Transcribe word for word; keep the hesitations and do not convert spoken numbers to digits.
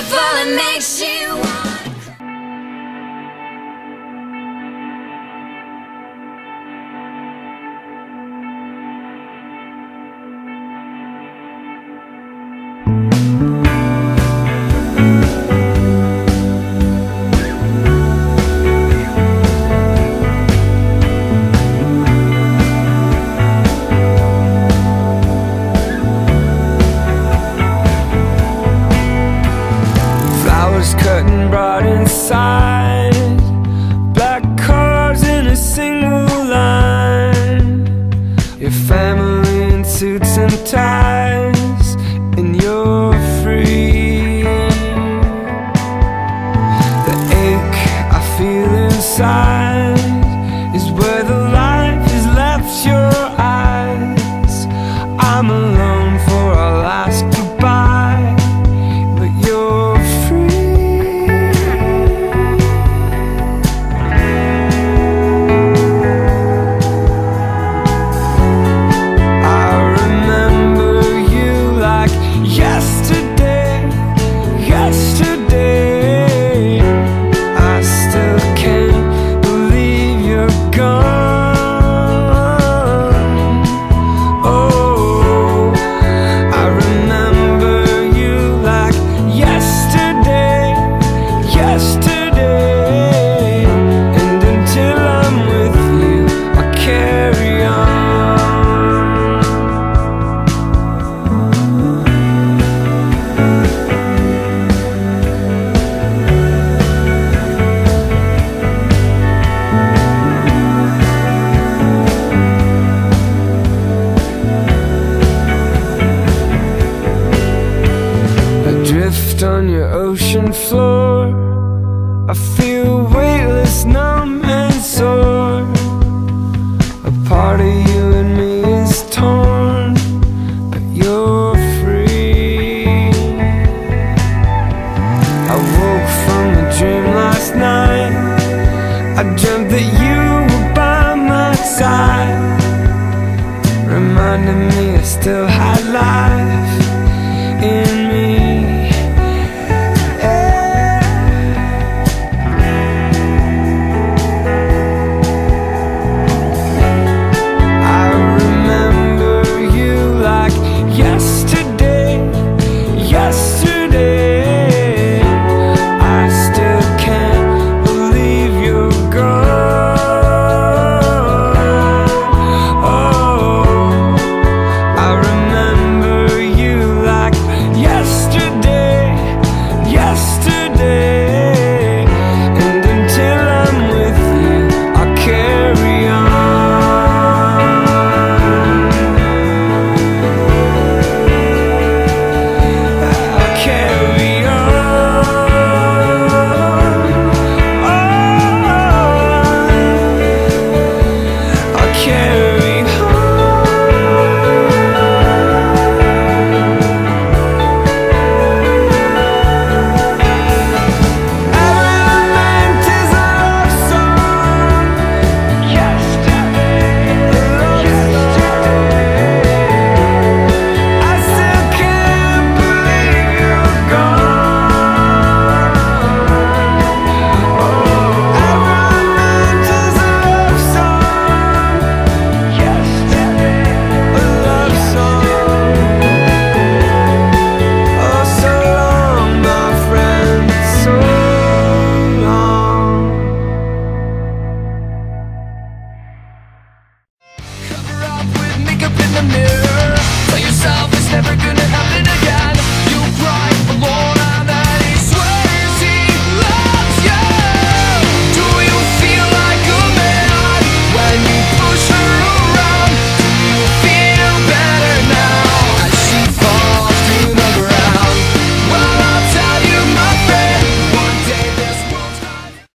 beautiful, it makes you wanna cut and brought inside, black cars in a single line. Your family in suits and ties, and you're free. The ache I feel inside is where the light has left your eyes. I'm alone for our last goodbye, but you're on your ocean floor. I feel weightless, numb and sore. A part of you and me is torn, but you're free. I woke from a dream last night. I dreamt that you were by my side, reminding me I still had life in me. Cover up with makeup in the mirror. Tell yourself it's never gonna happen.